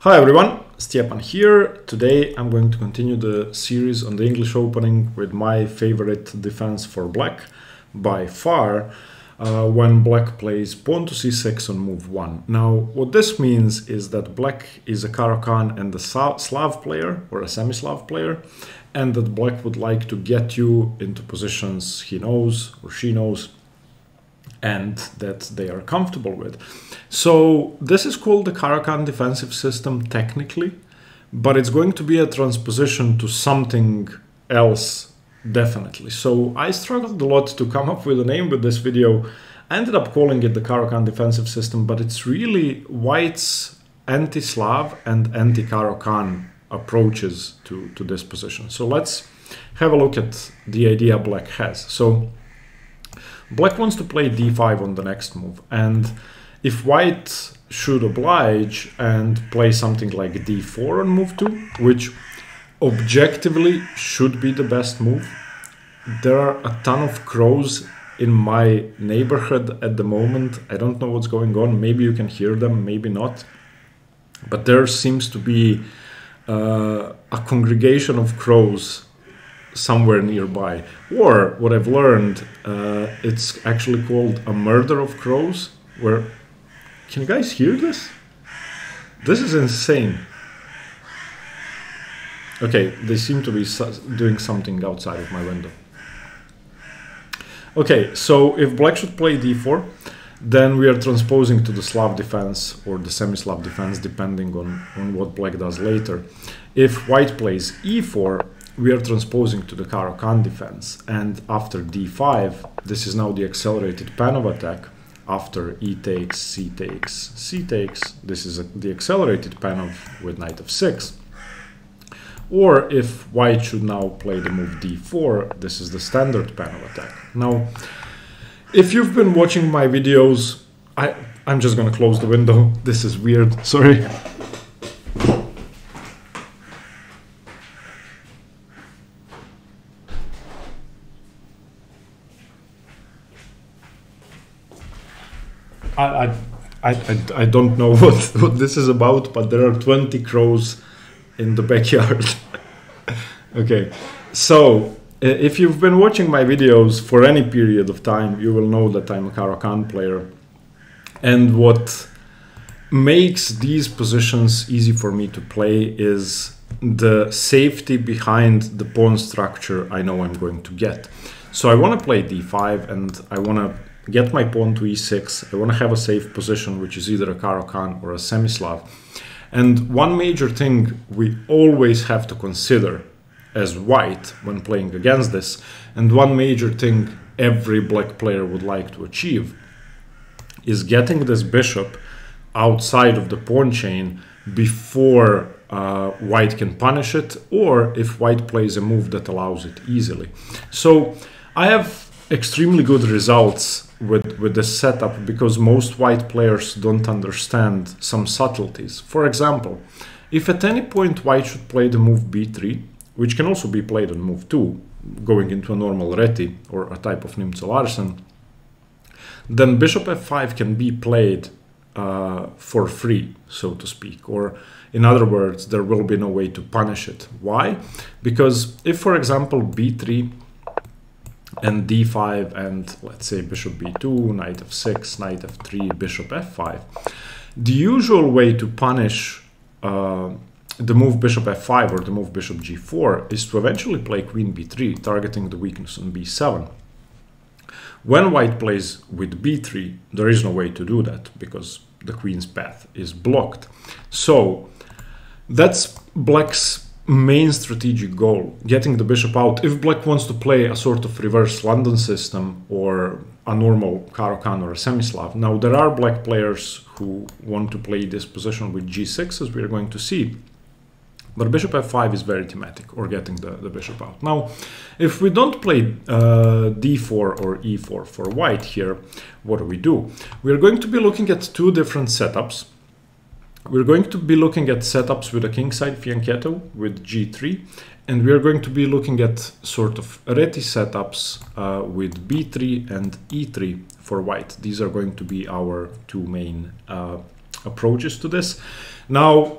Hi everyone, Stepan here. Today I'm going to continue the series on the English opening with my favorite defense for black, by far, when black plays pawn to c6 on move 1. Now, what this means is that black is a Caro-Kann and a Slav player, or a Semi-Slav player, and that black would like to get you into positions he knows or she knows and that they are comfortable with. So this is called the Caro-Kann defensive system technically, but it's going to be a transposition to something else definitely. So I struggled a lot to come up with a name with this video. I ended up calling it the Caro-Kann defensive system, but it's really white's anti-Slav and anti-Caro-Kann approaches to this position. So let's have a look at the idea black has. So black wants to play d5 on the next move, and if white should oblige and play something like d4 on move 2, which objectively should be the best move, there are a ton of crows in my neighborhood at the moment. I don't know what's going on, maybe you can hear them, maybe not, but there seems to be a congregation of crows somewhere nearby, or what I've learned, it's actually called a murder of crows, where, can you guys hear this? This is insane. Okay, they seem to be doing something outside of my window. Okay, so if black should play d4, then we are transposing to the Slav defense or the Semi-Slav defense, depending on what black does later. If white plays e4, we are transposing to the Caro-Kann defense, and after d5, this is now the accelerated Panov attack. After e takes, c takes, c takes, this is the accelerated Panov with knight f6. Or if white should now play the move d4, this is the standard Panov attack. Now, if you've been watching my videos, I'm just gonna close the window. This is weird, sorry. I don't know what this is about, but there are 20 crows in the backyard. Okay, so if you've been watching my videos for any period of time, you will know that I'm a Caro-Kann player. And what makes these positions easy for me to play is the safety behind the pawn structure I know I'm going to get. So I want to play d5 and I want to get my pawn to e6. I want to have a safe position, which is either a Caro-Kann or a Semi-Slav. And one major thing we always have to consider as white when playing against this, and one major thing every black player would like to achieve, is getting this bishop outside of the pawn chain before white can punish it, or if white plays a move that allows it easily. So I have extremely good results with this setup because most white players don't understand some subtleties. For example, if at any point white should play the move b3, which can also be played on move 2, going into a normal Reti or a type of Nimzo-Larsen, then bishop f5 can be played for free, so to speak, or in other words, there will be no way to punish it. Why? Because if, for example, b3 and d5 and let's say bishop b2, knight f6, knight f3, bishop f5, the usual way to punish the move bishop f5 or the move bishop g4 is to eventually play queen b3, targeting the weakness on b7. When white plays with b3, there is no way to do that because the queen's path is blocked. So that's black's main strategic goal, getting the bishop out. If black wants to play a sort of reverse London system or a normal Caro-Kann or a Semi-Slav. Now, there are black players who want to play this position with g6, as we're going to see, but bishop f5 is very thematic, or getting the bishop out. Now, if we don't play d4 or e4 for white here, what do? We're going to be looking at two different setups. We're going to be looking at setups with a kingside fianchetto with g3, and we're going to be looking at sort of Reti setups with b3 and e3 for white. These are going to be our two main approaches to this. Now,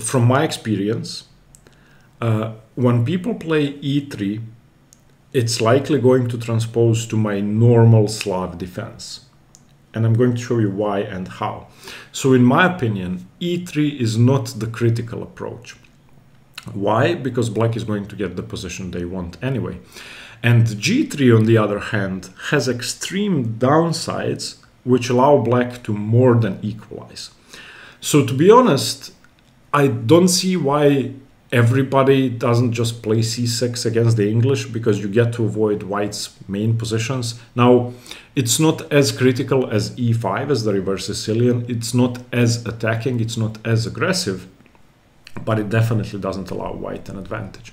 from my experience, when people play e3, it's likely going to transpose to my normal Slav defense. And I'm going to show you why and how. So in my opinion, e3 is not the critical approach. Why? Because black is going to get the position they want anyway. And g3, on the other hand, has extreme downsides which allow black to more than equalize. So to be honest, I don't see why everybody doesn't just play c6 against the English, because you get to avoid white's main positions. Now, it's not as critical as e5 as the reverse Sicilian. It's not as attacking, it's not as aggressive, but it definitely doesn't allow white an advantage.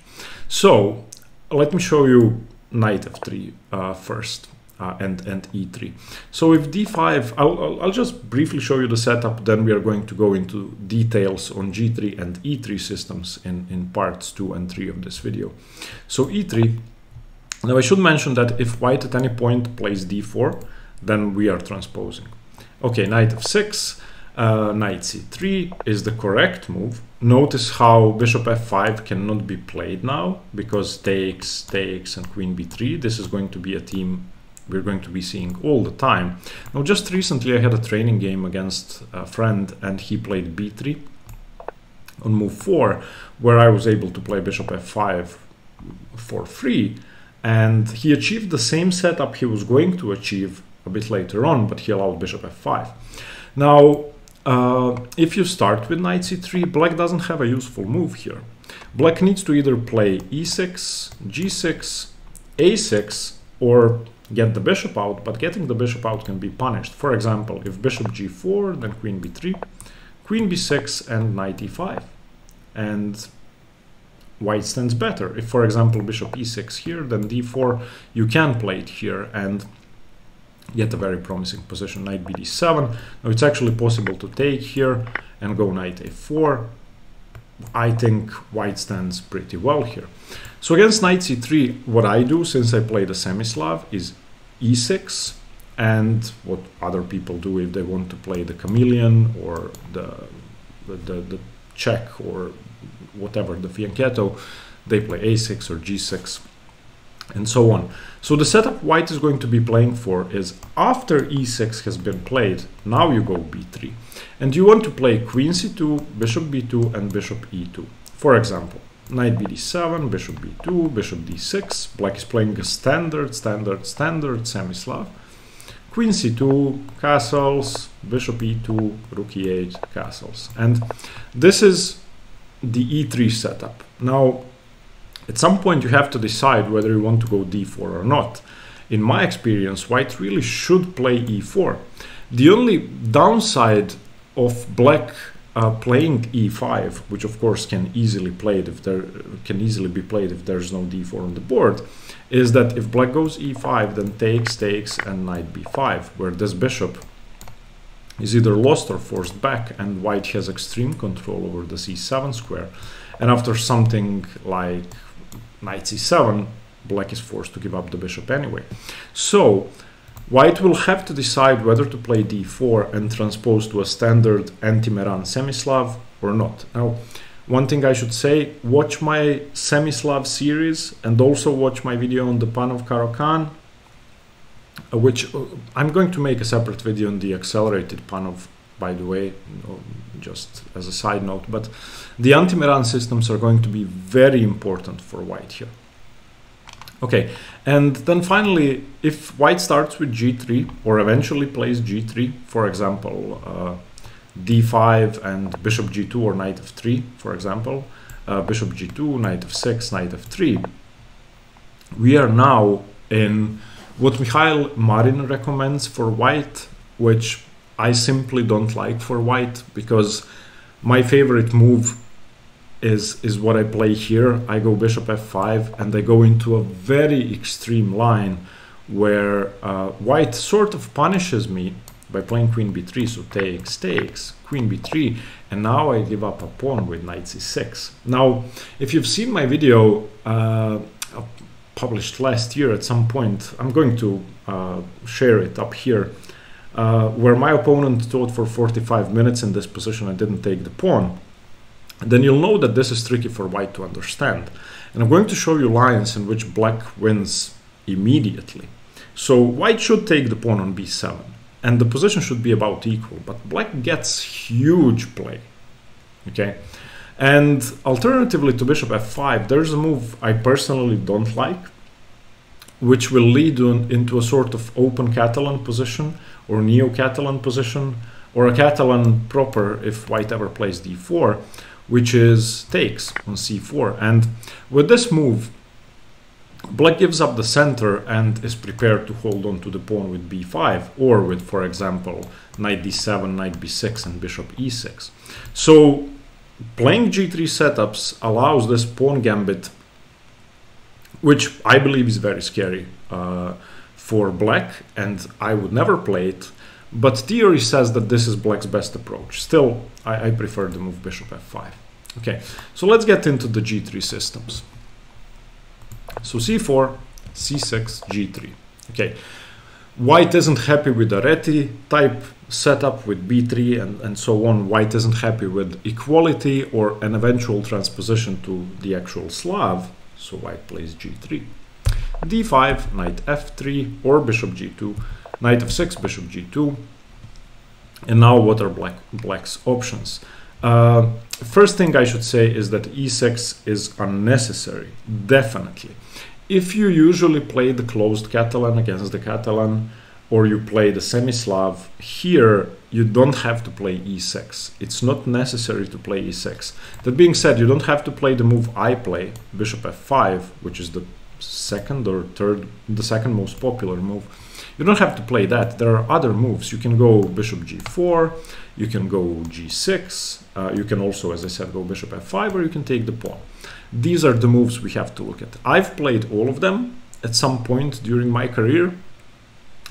So let me show you knight f3 first and e3. So if d5, I'll just briefly show you the setup, then we are going to go into details on g3 and e3 systems in parts 2 and 3 of this video. So e3, now I should mention that if white at any point plays d4, then we are transposing. Okay, knight f6, knight c3 is the correct move. Notice how bishop f5 cannot be played now, because takes, takes, and queen b3. This is going to be a theme we're going to be seeing all the time. Now, just recently I had a training game against a friend, and he played b3 on move 4, where I was able to play bishop f5 for free, and he achieved the same setup he was going to achieve a bit later on, but he allowed bishop f5. Now, if you start with knight c3, black doesn't have a useful move here. Black needs to either play e6, g6, a6, or get the bishop out, but getting the bishop out can be punished. For example, if bishop g4, then queen b3, queen b6, and knight e5. And white stands better. If, for example, bishop e6 here, then d4, you can play it here and get a very promising position. Knight bd7. Now it's actually possible to take here and go knight a4. I think white stands pretty well here. So against knight c3, what I do, since I play the Semi-Slav, is e6, and what other people do if they want to play the chameleon or the Czech or whatever, the fianchetto, they play a6 or g6. And so on. So the setup white is going to be playing for is, after e6 has been played, now you go b3. And you want to play queen c2, bishop b2, and bishop e2. For example, knight bd7, bishop b2, bishop d6. Black is playing a standard Semi-Slav. Queen c2, castles, bishop e2, rook e8, castles. And this is the e3 setup. Now, at some point you have to decide whether you want to go d4 or not. In my experience, white really should play e4. The only downside of black playing e5, which of course can easily be played if there's no d4 on the board, is that if black goes e5, then takes, takes, and knight b5, where this bishop is either lost or forced back, and white has extreme control over the c7 square. And after something like knight c7, black is forced to give up the bishop anyway. So white will have to decide whether to play d4 and transpose to a standard anti-Marin Semi-Slav or not. Now, one thing I should say, watch my Semi-Slav series and also watch my video on the Panov Caro-Kann, which I'm going to make a separate video on the accelerated Panov, by the way, just as a side note, but the anti-Marin systems are going to be very important for white here. Okay, and then finally, if white starts with g3 or eventually plays g3, for example, d5 and bishop g2 or knight f3, for example, bishop g2, knight f6, knight f3, we are now in what Mikhail Marin recommends for white, which I simply don't like for white, because my favorite move is what I play here. I go bishop f5, and I go into a very extreme line where white sort of punishes me by playing queen b3, so takes, takes, queen b3, and now I give up a pawn with knight c6. Now, if you've seen my video published last year at some point, I'm going to share it up here, where my opponent thought for 45 minutes in this position I didn't take the pawn. then you'll know that this is tricky for white to understand. And I'm going to show you lines in which black wins immediately. So white should take the pawn on b7, and the position should be about equal, but black gets huge play, okay? And alternatively to bishop f5, there's a move I personally don't like, which will lead into a sort of open Catalan position or neo-Catalan position, or a Catalan proper if white ever plays d4, which is takes on c4. And with this move, black gives up the center and is prepared to hold on to the pawn with b5, or with, for example, knight d7, knight b6, and bishop e6. So playing g3 setups allows this pawn gambit, which I believe is very scary for black, and I would never play it, but theory says that this is black's best approach. Still, I prefer the move bishop f5. Okay, so let's get into the g3 systems. So c4, c6, g3. Okay, white isn't happy with the Reti type setup with b3 and so on. White isn't happy with equality or an eventual transposition to the actual Slav, so white plays g3. d5, knight f3, or bishop g2, knight f6, bishop g2. And now what are black's options? First thing I should say is that e6 is unnecessary, definitely. If you usually play the closed Catalan against the Catalan, or you play the Semi-Slav, here you don't have to play e6. It's not necessary to play e6. That being said, you don't have to play the move I play, bishop f5, which is the second or third, the second most popular move. You don't have to play that. There are other moves. You can go bishop g4, you can go g6, you can also, as I said, go bishop f5, or you can take the pawn. These are the moves we have to look at. I've played all of them at some point during my career.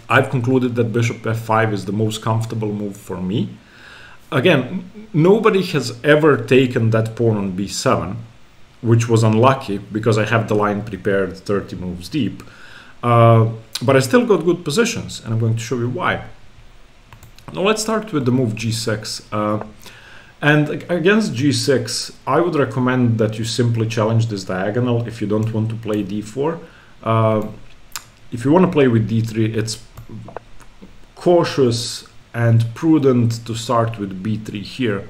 I've concluded that bishop f5 is the most comfortable move for me. Again, nobody has ever taken that pawn on b7, which was unlucky because I have the line prepared 30 moves deep. But I still got good positions, and I'm going to show you why. Now let's start with the move g6. And against g6, I would recommend that you simply challenge this diagonal if you don't want to play d4. If you want to play with d3, it's cautious and prudent to start with b3 here.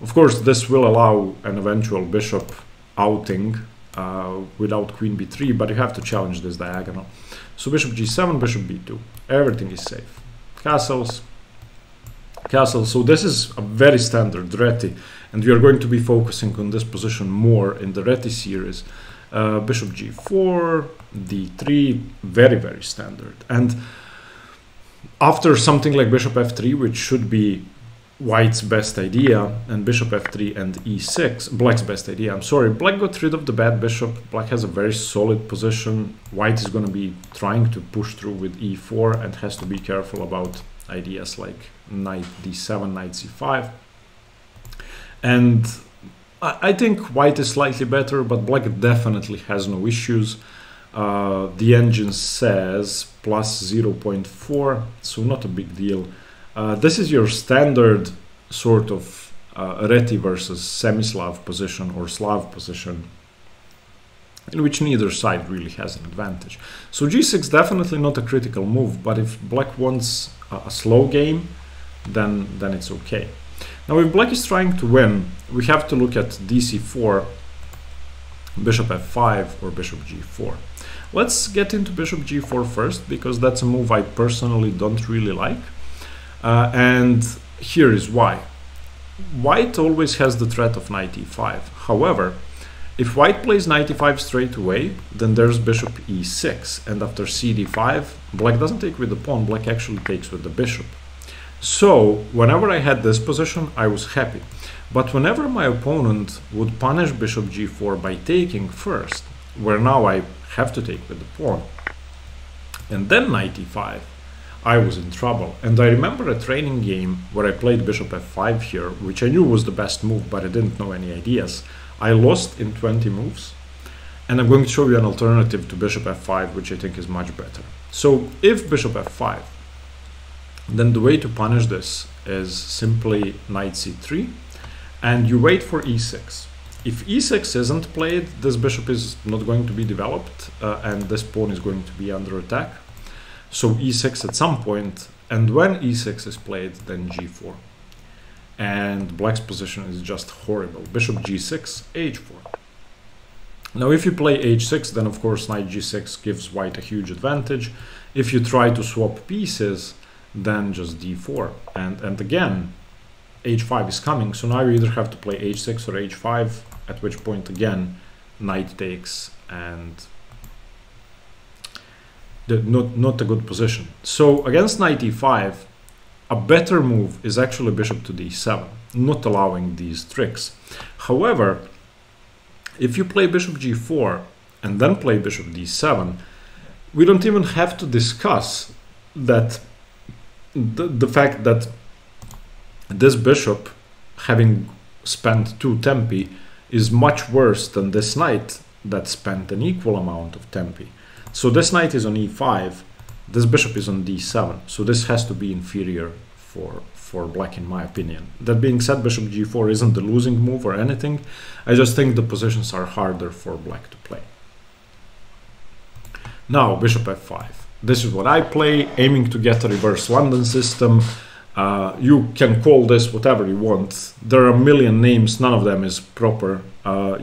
Of course, this will allow an eventual bishop outing without queen b3, but you have to challenge this diagonal. So bishop g7, bishop b2. Everything is safe. Castles. Castle. So this is a very standard Reti, and we are going to be focusing on this position more in the Reti series. Bishop g4, d3, very, very standard. And after something like bishop f3, which should be white's best idea, and bishop f3 and e6, black's best idea, I'm sorry, black got rid of the bad bishop. Black has a very solid position. White is going to be trying to push through with e4 and has to be careful about ideas like knight d7, knight c5. And I think white is slightly better, but black definitely has no issues. The engine says plus 0.4, so not a big deal. This is your standard sort of Reti versus Semi-Slav position or Slav position, in which neither side really has an advantage. So g6 definitely not a critical move, but if black wants a slow game, then it's okay. Now, if black is trying to win, we have to look at dc4, bishop f5, or bishop g4. Let's get into bishop g4 first, because that's a move I personally don't really like. And here is why. White always has the threat of knight e5. However, if white plays knight e5 straight away, then there's bishop e6. And after cd5, black doesn't take with the pawn, black actually takes with the bishop. So whenever I had this position, I was happy. But whenever my opponent would punish bishop g4 by taking first, where now I have to take with the pawn, and then knight e5, I was in trouble. And I remember a training game where I played bishop f5 here, which I knew was the best move, but I didn't know any ideas. I lost in 20 moves, and I'm going to show you an alternative to bishop f5, which I think is much better. So if bishop f5, then the way to punish this is simply knight c3, and you wait for e6. If e6 isn't played, this bishop is not going to be developed, and this pawn is going to be under attack. So e6 at some point, and when e6 is played, then g4. And black's position is just horrible. Bishop g6, h4. Now if you play h6, then of course knight g6 gives white a huge advantage. If you try to swap pieces, then just d4. And again, h5 is coming, so now you either have to play h6 or h5, at which point again knight takes, and not a good position. So against knight e5, a better move is actually bishop to d7, not allowing these tricks. However, if you play bishop g4 and then play bishop d7, we don't even have to discuss that the fact that this bishop, having spent 2 tempi, is much worse than this knight that spent an equal amount of tempi. So this knight is on e5, this bishop is on d7, so this has to be inferior for black, in my opinion. That being said, bishop g4 isn't the losing move or anything, I just think the positions are harder for black to play. Now bishop f5. This is what I play, aiming to get a reverse London system. You can call this whatever you want. There are a million names, none of them is proper.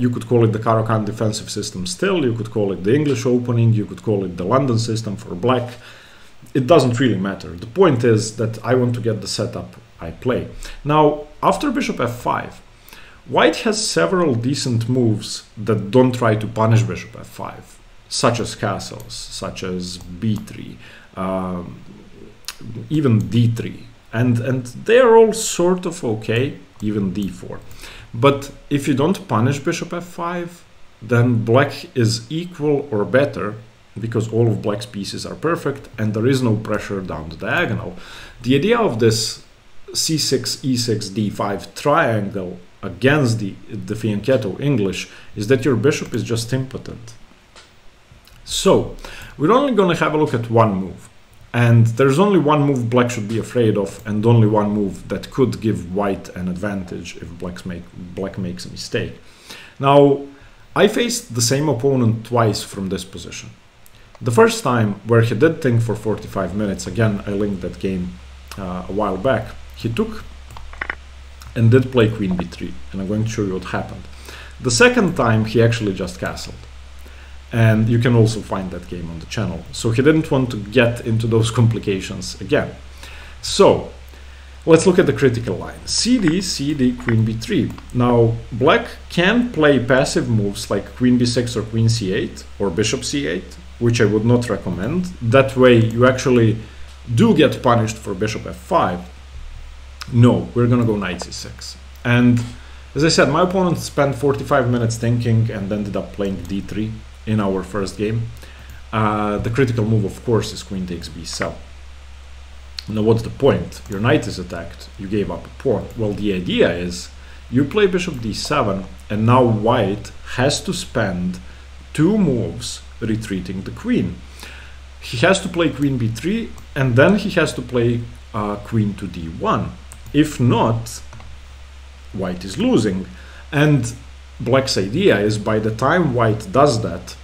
You could call it the Caro-Kann defensive system still, you could call it the English opening, you could call it the London system for black. It doesn't really matter. The point is that I want to get the setup I play. Now, after bishop f5, white has several decent moves that don't try to punish bishop f5, such as castles, such as b3, even d3. And they're all sort of okay, even d4. But if you don't punish bishop f5, then black is equal or better, because all of black's pieces are perfect and there is no pressure down the diagonal. The idea of this c6, e6, d5 triangle against the Fianchetto English is that your bishop is just impotent. So, we're only going to have a look at one move. And there's only one move black should be afraid of, and only one move that could give white an advantage if black makes a mistake. Now, I faced the same opponent twice from this position. The first time, where he did think for 45 minutes, again, I linked that game a while back, he took and did play queen b3, and I'm going to show you what happened. The second time, he actually just castled. And you can also find that game on the channel. So he didn't want to get into those complications again. So let's look at the critical line. CD, CD, queen b3. Now black can play passive moves like queen b6 or queen c8 or bishop c8, which I would not recommend. That way you actually do get punished for bishop f5. No, we're gonna go knight c6. And as I said, my opponent spent 45 minutes thinking and ended up playing d3. In our first game. The critical move, of course, is queen takes b7. Now what's the point? Your knight is attacked, you gave up a pawn. Well, the idea is you play bishop d7, and now white has to spend 2 moves retreating the queen. He has to play queen b3, and then he has to play queen to d1. If not, white is losing. And black's idea is, by the time white does that,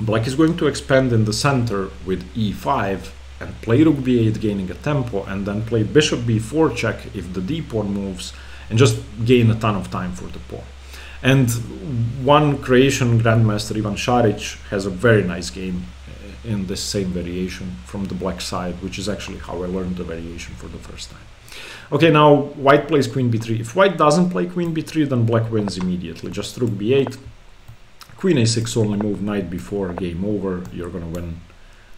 black is going to expand in the center with e5 and play rook b8, gaining a tempo, and then play bishop b4 check if the d pawn moves, and just gain a ton of time for the pawn. And one Croatian grandmaster, Ivan Šarić, has a very nice game in this same variation from the black side, which is actually how I learned the variation for the first time. Okay, now white plays queen b3. If white doesn't play queen b3, then black wins immediately. Just rook b8, queen a6 only move, knight b4, game over. You're gonna win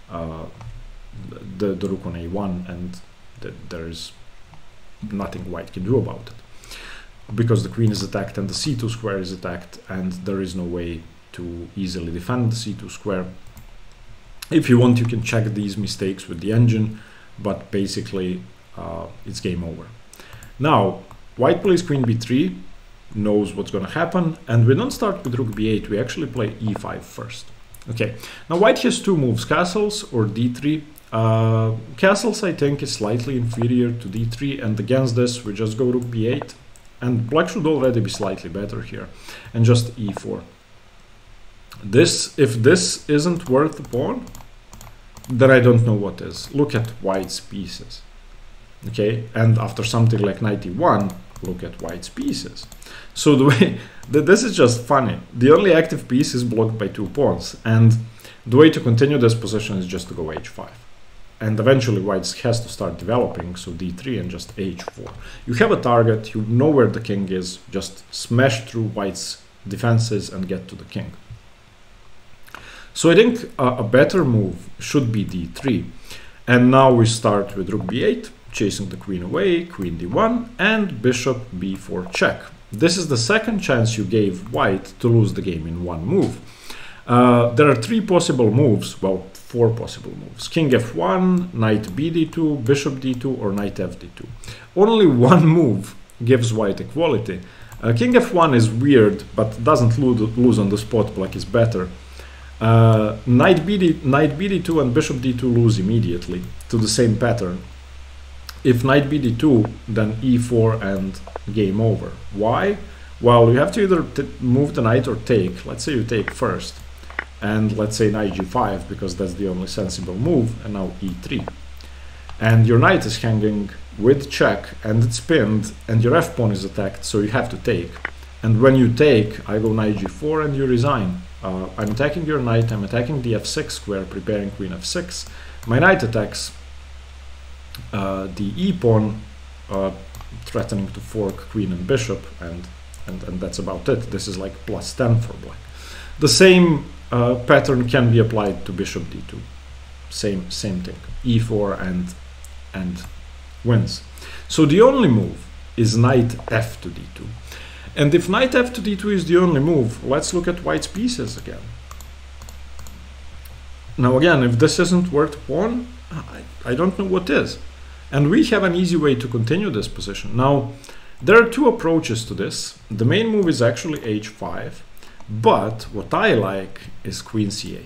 the rook on a1, and there's nothing white can do about it, because the queen is attacked and the c2 square is attacked, and there is no way to easily defend the c2 square. If you want, you can check these mistakes with the engine, but basically, it's game over. Now, white plays queen b3, knows what's going to happen, and we don't start with rook b8, we actually play e5 first. Okay, now white has 2 moves, castles or d3. Castles, I think, is slightly inferior to d3, and against this, we just go rook b8, And black should already be slightly better here. And just e4. This, if this isn't worth the pawn, then I don't know what is. Look at white's pieces. Okay, and after something like knight e1, look at white's pieces. So the way that this is just funny. The only active piece is blocked by two pawns, and the way to continue this position is just to go h5. And eventually white has to start developing, so d3 and just h4. You have a target, you know where the king is, just smash through white's defenses and get to the king. So I think a better move should be d3. And now we start with rook b8, chasing the queen away, queen d1, and bishop b4 check. This is the second chance you gave white to lose the game in one move. There are three possible moves, well, four possible moves. King f1, knight bd2, bishop d2, or knight fd2. Only one move gives white equality. King f1 is weird, but doesn't lose on the spot, black is better. Knight bd2 and bishop d2 lose immediately to the same pattern. If knight bd2, then e4 and game over. Why? Well, you have to either move the knight or take. Let's say you take first, and let's say knight g5, because that's the only sensible move, and now e3. And your knight is hanging with check, and it's pinned, and your f-pawn is attacked, so you have to take. And when you take, I go knight g4 and you resign. I'm attacking your knight, I'm attacking the f6 square, preparing queen f6. My knight attacks the e-pawn, threatening to fork queen and bishop, and that's about it. This is like plus 10 for black. The same pattern can be applied to bishop d2. Same thing, e4 and wins. So the only move is knight f to d2. And if knight f to d2 is the only move, let's look at white's pieces again. Now again, if this isn't worth pawn, I don't know what is. And we have an easy way to continue this position. Now, there are two approaches to this. The main move is actually h5, but what I like is queen c8.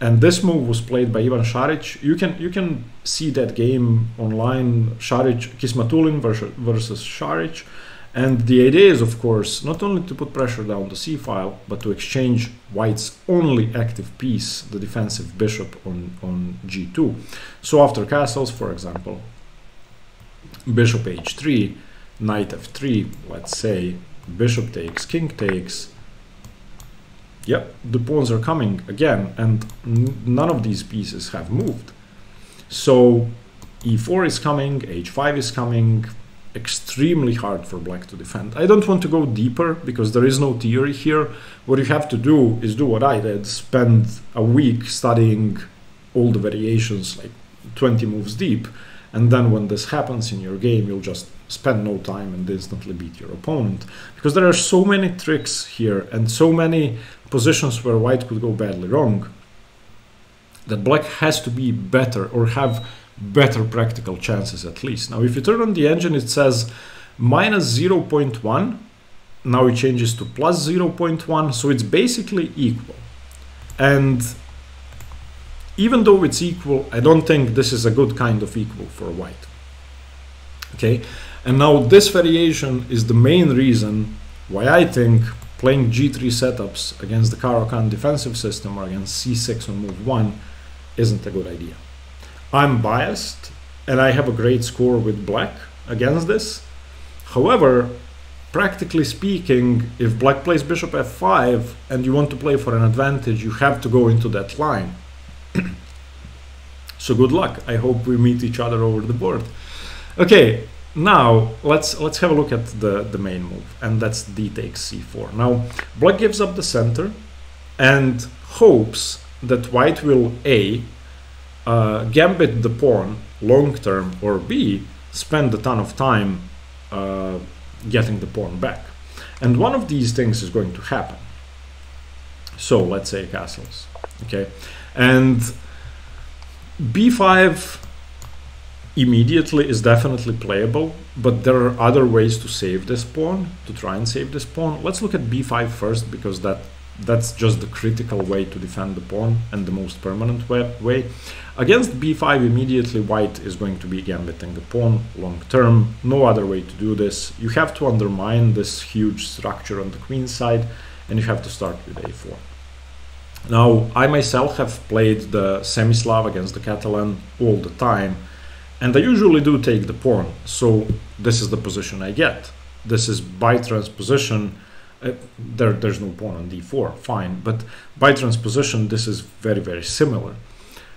And this move was played by Ivan Šarić. You can see that game online, Šarić, Kismatulin versus Šarić. And the idea is, of course, not only to put pressure down the c-file, but to exchange white's only active piece, the defensive bishop, on g2. So after castles, for example, bishop h3, knight f3, let's say, bishop takes, king takes. Yep, the pawns are coming again, and none of these pieces have moved. So e4 is coming, h5 is coming. Extremely hard for black to defend. I don't want to go deeper because there is no theory here. What you have to do is do what I did, spend a week studying all the variations, like 20 moves deep, and then when this happens in your game, you'll just spend no time and instantly beat your opponent, because there are so many tricks here and so many positions where white could go badly wrong that black has to be better or have better practical chances at least. Now if you turn on the engine, it says minus 0.1. Now it changes to plus 0.1, so it's basically equal. And even though it's equal, I don't think this is a good kind of equal for white. Okay, and now this variation is the main reason why I think playing g3 setups against the Caro-Kann defensive system or against c6 on move 1 isn't a good idea. I'm biased, and I have a great score with black against this. However, practically speaking, if black plays bishop f5 and you want to play for an advantage, you have to go into that line. So good luck. I hope we meet each other over the board. Okay, now let's have a look at the main move, and that's d takes c4. Now, black gives up the center and hopes that white will A, gambit the pawn long term, or B, spend a ton of time getting the pawn back. And one of these things is going to happen. So let's say castles, okay? And B5 immediately is definitely playable, but there are other ways to save this pawn, to try and save this pawn. Let's look at B5 first, because that That's just the critical way to defend the pawn and the most permanent way. Against b5 immediately, white is going to be gambiting the pawn long term. No other way to do this. You have to undermine this huge structure on the queen side, and you have to start with a4. Now, I myself have played the Semi-Slav against the Catalan all the time, and I usually do take the pawn. So this is the position I get. This is by transposition. There's no pawn on d4, fine, but by transposition this is very, very similar.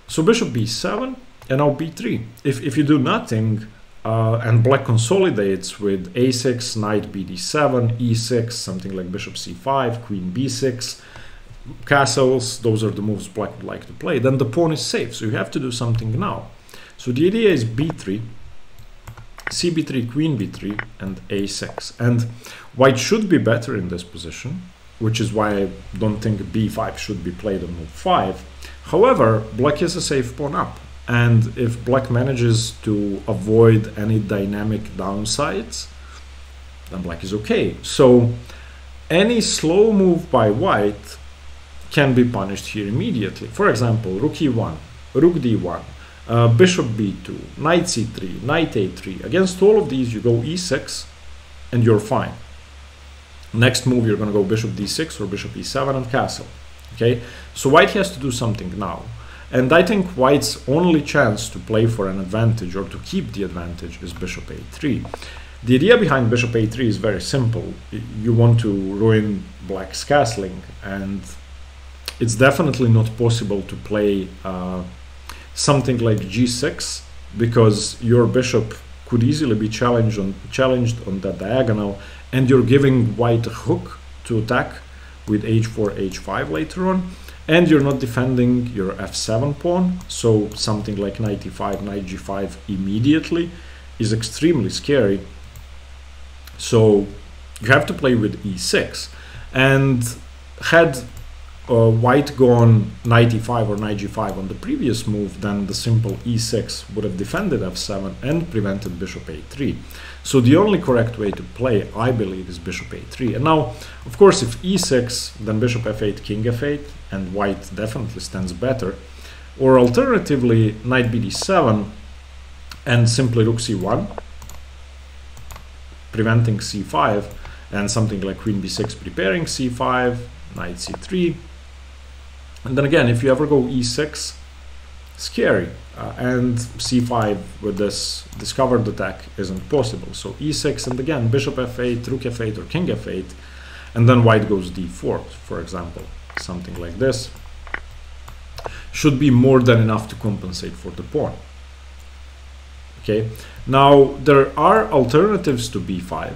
So bishop b7 and now b3. If you do nothing and black consolidates with a6, knight bd7, e6, something like bishop c5, queen b6, castles, those are the moves black would like to play, then the pawn is safe, so you have to do something now. So the idea is b3, cb3, queen b3, and a6. And white should be better in this position, which is why I don't think b5 should be played on move 5. However, black is a safe pawn up, and if black manages to avoid any dynamic downsides, then black is okay. So any slow move by white can be punished here immediately. For example, rook e1, rook d1, bishop b2, knight c3, knight a3. Against all of these you go e6 and you're fine. Next move you're going to go bishop d6 or bishop e7 and castle. Okay, so white has to do something now, and I think white's only chance to play for an advantage or to keep the advantage is bishop a3. The idea behind bishop a3 is very simple. You want to ruin black's castling, and it's definitely not possible to play something like g6, because your bishop could easily be challenged on that diagonal, and you're giving white a hook to attack with h4, h5 later on, and you're not defending your f7 pawn, so something like knight e5, knight g5 immediately is extremely scary. So you have to play with e6, and had white gone knight e5 or knight g5 on the previous move, then the simple e6 would have defended f7 and prevented bishop a3. So the only correct way to play, I believe, is bishop a3. And now, of course, if e6, then bishop f8, king f8, and white definitely stands better. Or alternatively, knight bd7 and simply rook c1, preventing c5, and something like queen b6 preparing c5, knight c3. And then again, if you ever go e6, scary, and c5 with this discovered attack isn't possible. So e6, and again bishop f8, rook f8, or king f8, and then white goes d4, for example, something like this should be more than enough to compensate for the pawn. Okay, now there are alternatives to b5.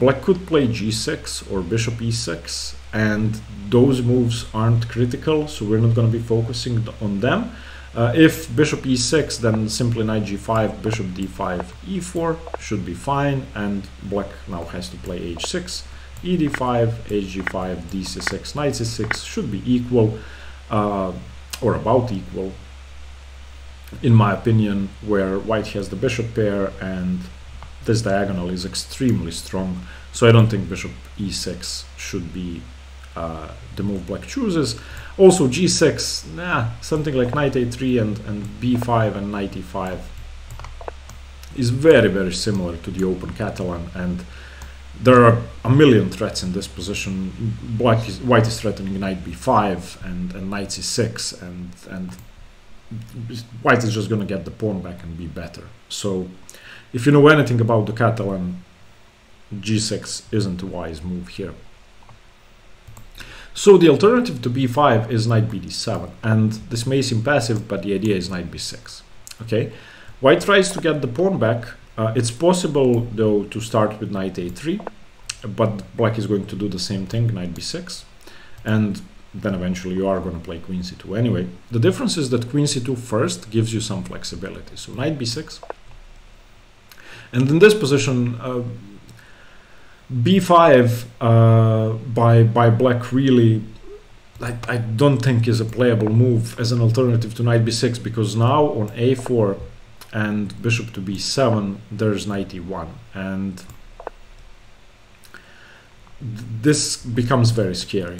Black could play g6 or bishop e6, and those moves aren't critical, so we're not going to be focusing on them. If bishop e6, then simply knight g5, bishop d5, e4 should be fine, and black now has to play h6, ed5, hg5, dc6, knight c6 should be equal, or about equal, in my opinion, where white has the bishop pair, and this diagonal is extremely strong, so I don't think bishop e6 should be the move black chooses. Also g6, something like knight a3 and b5 and knight e5 is very, very similar to the open Catalan, and there are a million threats in this position. White is threatening knight b5 and knight c6, and white is just going to get the pawn back and be better. So if you know anything about the Catalan, g6 isn't a wise move here. So the alternative to b5 is knight bd7, and this may seem passive, but the idea is knight b6. Okay, white tries to get the pawn back. It's possible, though, to start with knight a3, but black is going to do the same thing, knight b6, and then eventually you are going to play queen c2 anyway. The difference is that queen c2 first gives you some flexibility. So knight b6. And in this position, b5 by black really, I don't think is a playable move as an alternative to knight b6, because now on a4 and bishop to b7, there's knight e1. And this becomes very scary.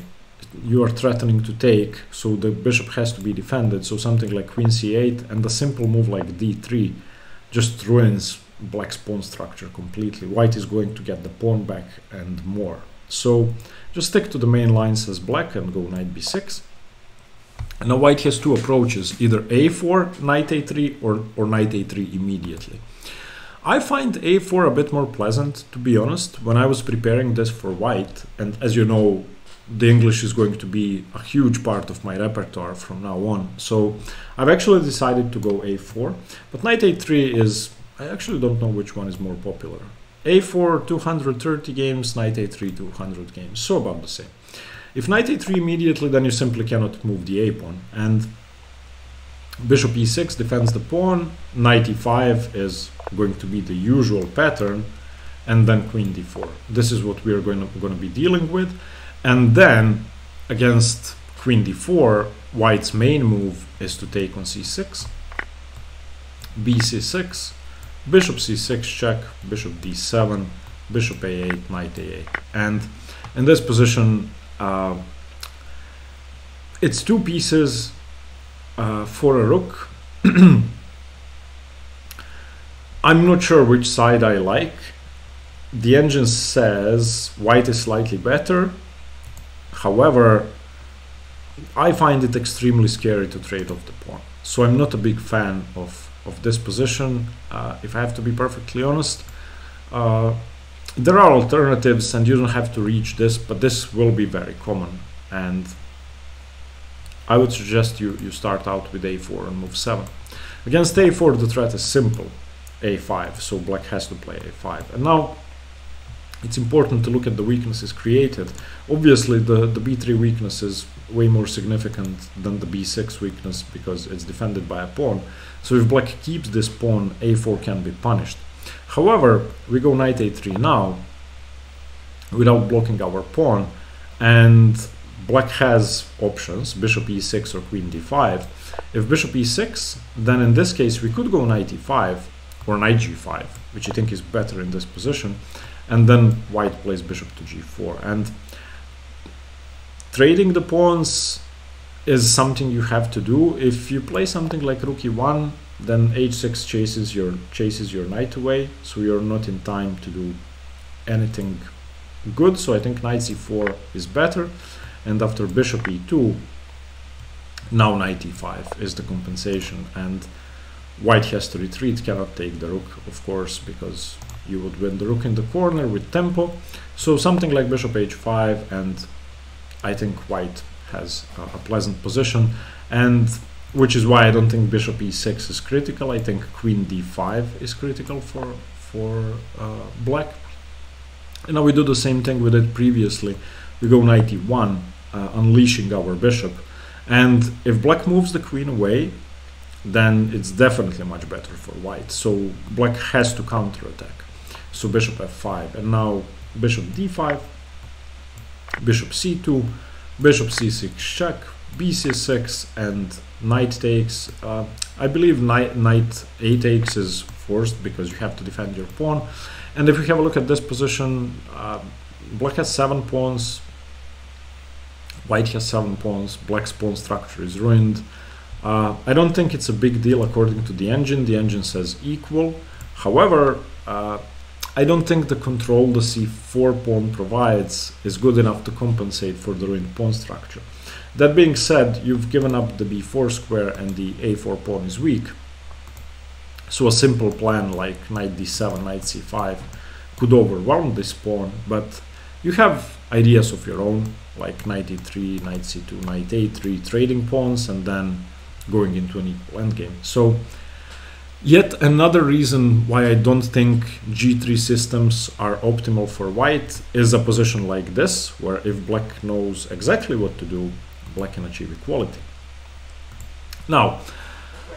you are threatening to take, so the bishop has to be defended. So something like queen c8 and a simple move like d3 just ruins black's pawn structure completely. White is going to get the pawn back and more. So just stick to the main lines as black and go knight b6. And now white has two approaches, either a4, knight a3, or knight a3 immediately. I find a4 a bit more pleasant, to be honest, when I was preparing this for white. And as you know, the English is going to be a huge part of my repertoire from now on. So I've actually decided to go a4, but knight a3 is, I actually don't know which one is more popular. a4 230 games, knight a3 200 games, so about the same. If knight a3 immediately, then you simply cannot move the a pawn, and bishop e6 defends the pawn, knight e5 is going to be the usual pattern, and then queen d4. This is what we are going to be dealing with. And then against queen d4, white's main move is to take on c6, bc6, bishop c6 check, bishop d7, bishop a8, knight a8. And in this position, it's two pieces for a rook. I'm not sure which side I like. The engine says white is slightly better. However, I find it extremely scary to trade off the pawn. So I'm not a big fan of this position, if I have to be perfectly honest. There are alternatives, and you don't have to reach this, but this will be very common. And I would suggest you start out with a4 and move 7. Against a4, the threat is simple, a5, so black has to play a5. And now it's important to look at the weaknesses created. Obviously, the b3 weakness is way more significant than the b6 weakness because it's defended by a pawn. So if black keeps this pawn, a4 can be punished. However, we go knight a3 now without blocking our pawn, and black has options, bishop e6 or queen d5. If bishop e6, then in this case we could go knight e5 or knight g5, which I think is better in this position, and then white plays bishop to g4. And trading the pawns is something you have to do. If you play something like rook e1, then h6 chases your knight away, so you're not in time to do anything good. So I think knight c4 is better, and after bishop e2, now knight e5 is the compensation, and white has to retreat, cannot take the rook, of course, because you would win the rook in the corner with tempo. So something like bishop h5, and I think white has a pleasant position, and which is why I don't think bishop e6 is critical. I think queen d5 is critical for black. And now we do the same thing we did previously. We go knight e1, unleashing our bishop. And if black moves the queen away, then it's definitely much better for white. So black has to counterattack. So bishop f5, and now bishop d5, bishop c2, bishop c6 check, bc6, and knight takes. I believe knight a takes is forced because you have to defend your pawn. And if we have a look at this position, black has 7 pawns, white has 7 pawns, black's pawn structure is ruined. I don't think it's a big deal according to the engine. The engine says equal. However, I don't think the control the c4 pawn provides is good enough to compensate for the ruined pawn structure. That being said, you've given up the b4 square and the a4 pawn is weak. So a simple plan like knight d7, knight c5 could overwhelm this pawn, but you have ideas of your own, like knight e3, knight c2, knight a3, trading pawns, and then going into an equal endgame. So yet another reason why I don't think g3 systems are optimal for white is a position like this, where if black knows exactly what to do, black can achieve equality. Now,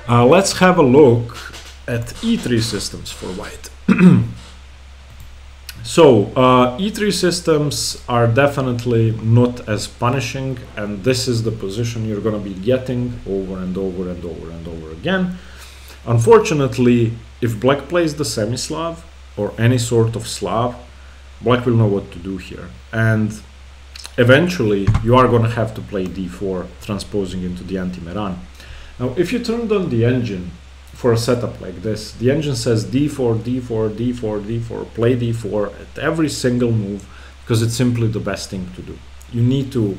let's have a look at e3 systems for white. So e3 systems are definitely not as punishing, and this is the position you're going to be getting over and over and over and over again. Unfortunately, if black plays the Semi-Slav or any sort of Slav, black will know what to do here. And eventually you are going to have to play d4, transposing into the anti-Marin. Now, if you turned on the engine for a setup like this, the engine says d4, d4, d4, d4, play d4 at every single move, because it's simply the best thing to do. You need to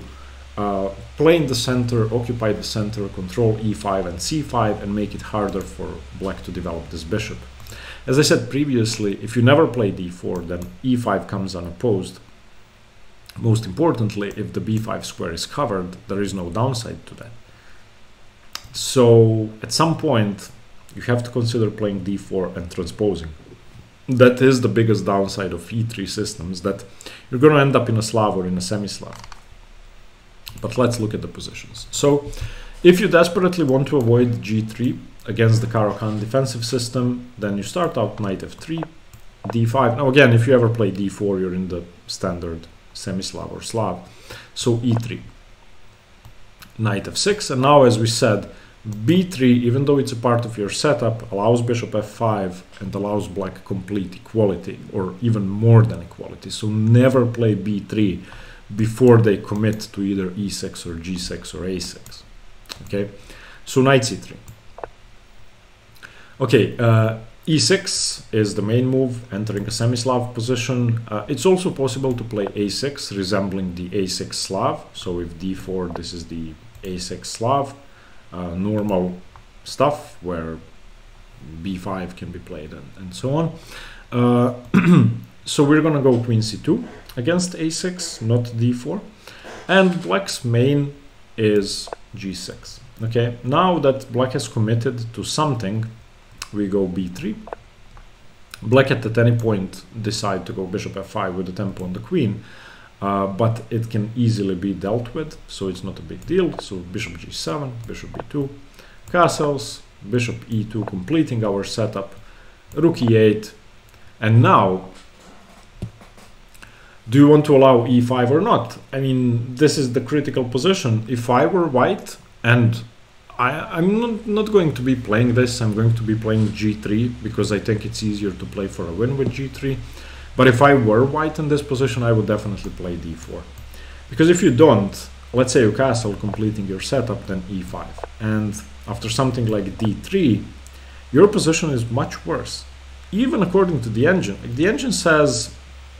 play in the center, occupy the center, control e5 and c5, and make it harder for black to develop this bishop. As I said previously, if you never play d4, then e5 comes unopposed. Most importantly, if the b5 square is covered, there is no downside to that. So at some point, you have to consider playing d4 and transposing. That is the biggest downside of e3 systems, that you're going to end up in a Slav or in a Semi-Slav. But let's look at the positions. So if you desperately want to avoid g3 against the Caro-Kann defensive system, then you start out knight f3, d5. Now again, if you ever play d4, you're in the standard Semi-Slav or Slav. So e3, knight f6, and now, as we said, b3, even though it's a part of your setup, allows bishop f5 and allows black complete equality, or even more than equality. So never play b3 before they commit to either e6 or g6 or a6. Okay, so knight c3. Okay, e6 is the main move, entering a Semi-Slav position. It's also possible to play a6, resembling the a6 Slav. So if d4, this is the a6 Slav. Normal stuff where b5 can be played and so on. So we're going to go queen c2 against a6, not d4. And black's main is g6. Okay, now that black has committed to something, we go b3. Black at any point decide to go bishop f5 with the tempo on the queen, but it can easily be dealt with, so it's not a big deal. So bishop g7, bishop b2, castles, bishop e2, completing our setup, rook e8. And now, do you want to allow e5 or not? I mean, this is the critical position. If I were white, and I'm not going to be playing this, I'm going to be playing g3, because I think it's easier to play for a win with g3. But if I were white in this position, I would definitely play d4. Because if you don't, let's say you castle, completing your setup, then e5. And after something like d3, your position is much worse. Even according to the engine. Like the engine says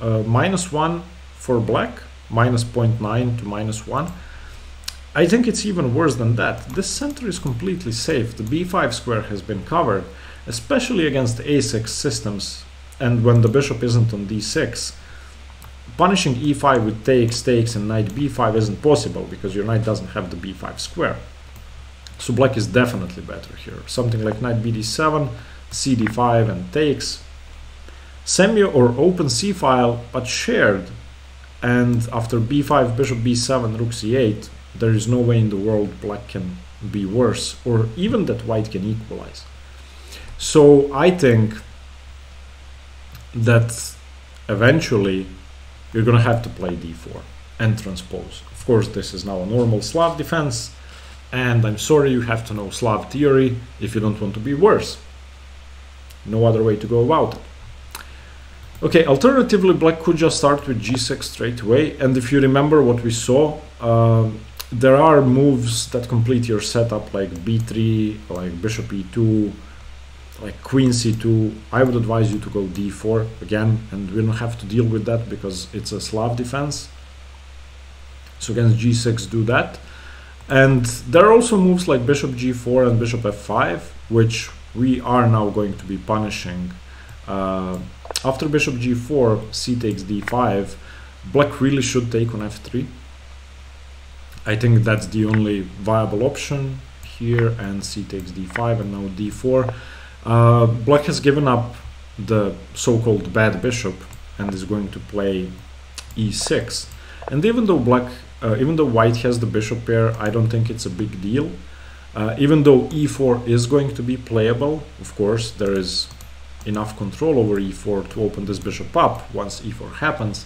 -1 for black, -0.9 to -1. I think it's even worse than that. This center is completely safe. The b5 square has been covered, especially against a6 systems. And when the bishop isn't on d6, punishing e5 with takes, takes, and knight b5 isn't possible, because your knight doesn't have the b5 square. So black is definitely better here. Something like knight bd7, cd5, and takes. Semi or open c file, but shared. And after b5, bishop b7, rook c8, there is no way in the world black can be worse, or even that white can equalize. So I think that eventually you're going to have to play d4 and transpose. Of course, this is now a normal Slav defense, and I'm sorry, you have to know Slav theory if you don't want to be worse. No other way to go about it. Okay, alternatively, black could just start with g6 straight away, and if you remember what we saw, there are moves that complete your setup, like b3, like bishop e2, like queen c2. I would advise you to go d4 again, and we don't have to deal with that because it's a Slav defense. So against g6, do that. And there are also moves like bishop g4 and bishop f5, which we are now going to be punishing. After bishop g4, c takes d5, black really should take on f3. I think that's the only viable option here, and c takes d5, and now d4. Black has given up the so-called bad bishop and is going to play e6. And even though white has the bishop pair, I don't think it's a big deal. Even though e4 is going to be playable, of course, there is enough control over e4 to open this bishop up once e4 happens.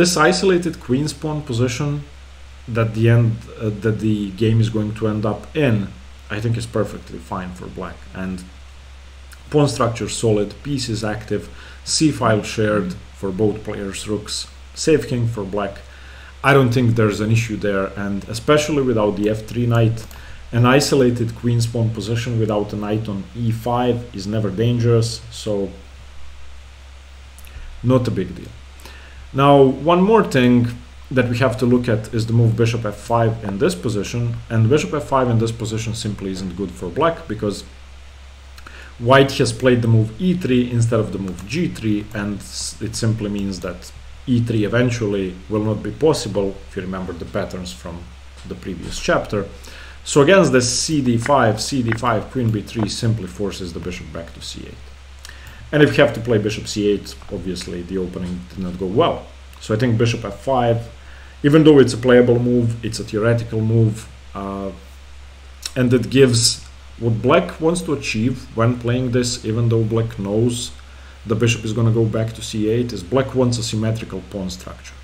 This isolated queen pawn position that the game is going to end up in, I think, is perfectly fine for black. And pawn structure solid, piece is active, c file shared for both players, rooks, safe king for black. I don't think there's an issue there, and especially without the f3 knight, an isolated queen pawn position without a knight on e5 is never dangerous, so not a big deal. Now, one more thing that we have to look at is the move bishop f5 in this position, and bishop f5 in this position simply isn't good for black because white has played the move e3 instead of the move g3, and it simply means that e3 eventually will not be possible, if you remember the patterns from the previous chapter. So against this cd5, queen b3 simply forces the bishop back to c8. And if you have to play bishop c8, obviously the opening did not go well. So I think bishop f5, even though it's a playable move, it's a theoretical move, and it gives what black wants to achieve when playing this, even though black knows the bishop is going to go back to c8, is black wants a symmetrical pawn structure.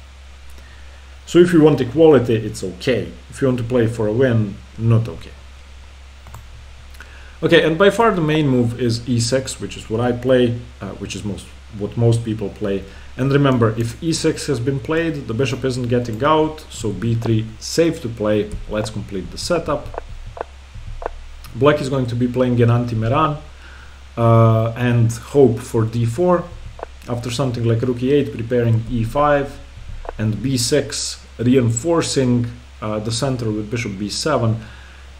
So if you want equality, it's okay. If you want to play for a win, not okay. Okay, and by far the main move is e6, which is what I play, which is what most people play. And remember, if e6 has been played, the bishop isn't getting out, so b3, safe to play. Let's complete the setup. Black is going to be playing an anti-Marin and hope for d4. After something like rook e8, preparing e5 and b6, reinforcing the center with bishop b7.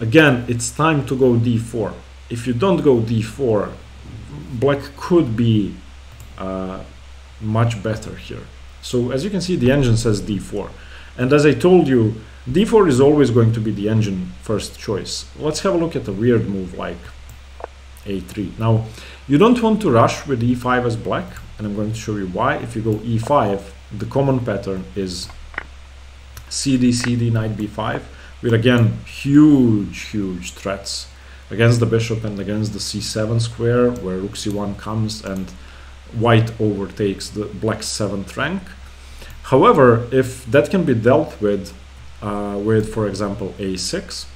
Again, it's time to go d4. If you don't go d4, black could be much better here. So as you can see, the engine says d4, and as I told you, d4 is always going to be the engine first choice. Let's have a look at a weird move like a3. Now, you don't want to rush with e5 as black, and I'm going to show you why. If you go e5, the common pattern is cd knight b5, with again huge threats against the bishop and against the c7 square, where rook c1 comes and white overtakes the black's 7th rank. However, if that can be dealt with for example a6,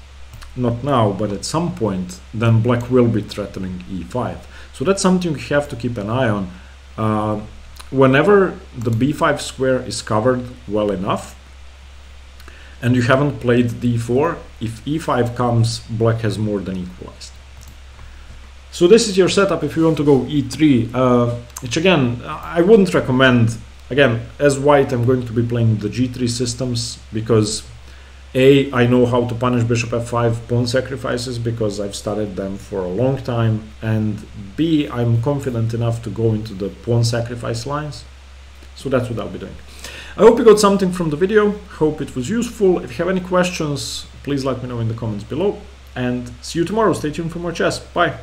not now but at some point, then black will be threatening e5. So that's something you have to keep an eye on. Whenever the b5 square is covered well enough and you haven't played d4, if e5 comes, black has more than equalized. So this is your setup if you want to go e3, which again, I wouldn't recommend. Again, as white, I'm going to be playing the g3 systems because A, I know how to punish bishop f5 pawn sacrifices because I've studied them for a long time, and B, I'm confident enough to go into the pawn sacrifice lines. So that's what I'll be doing. I hope you got something from the video. Hope it was useful. If you have any questions, please let me know in the comments below, and see you tomorrow. Stay tuned for more chess. Bye.